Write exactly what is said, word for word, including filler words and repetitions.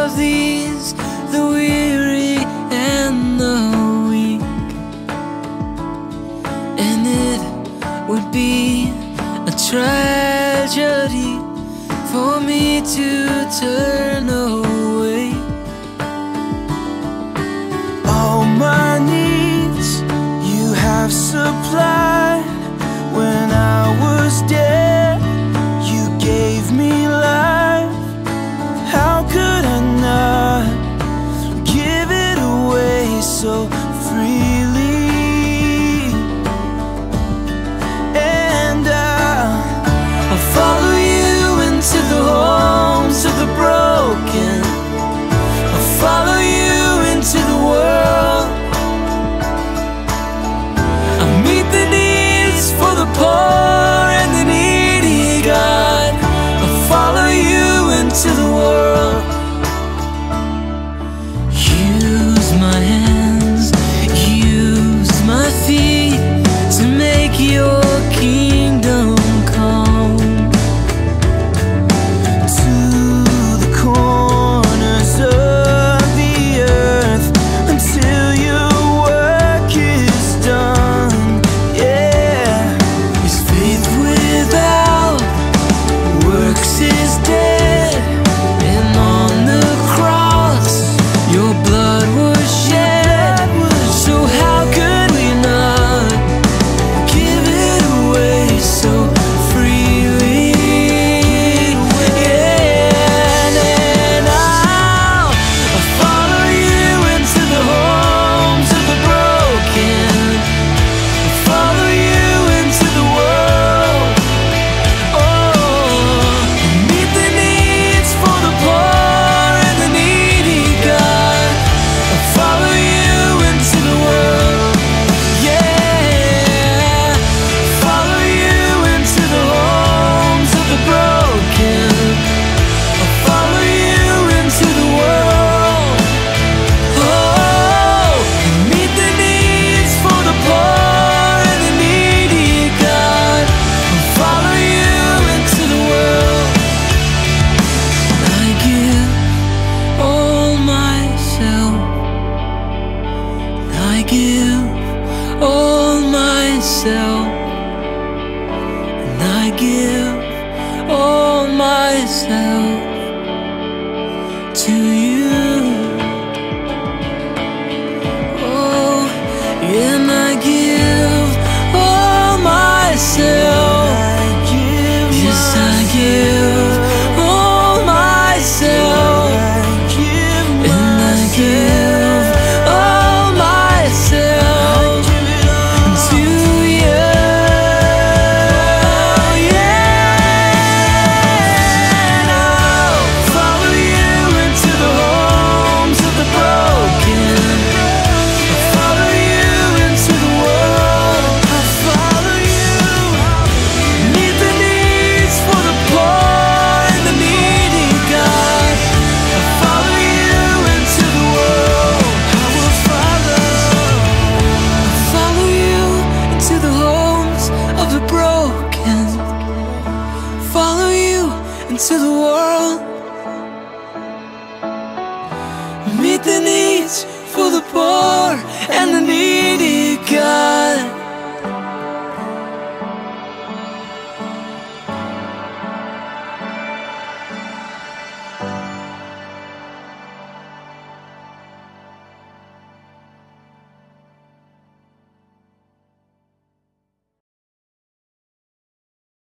of these, the weary and the weak, and it would be a tragedy for me to turn away. All my needs you have supplied. When I was dead, you gave me life. How could I not give it away so freely? And I, I'll follow you into the homes of the broken. I'll follow you into the world. I'll meet the needs for the poor and the needy, God. I'll follow you into the world. Use my hands, use my feet to make your kingdom come. To the corners of the earth until your work is done. Yeah. Give all myself, and I give all myself to you. Oh, and I give all myself. Yes, I give all myself, and I give. Into the world, meet the needs for the poor and the needy, God.